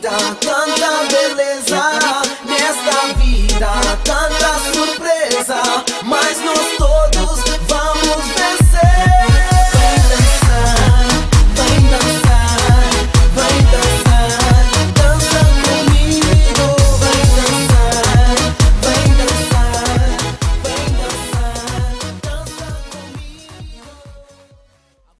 vida, tanta beleza. Nesta vida, tanta surpresa, mas não estou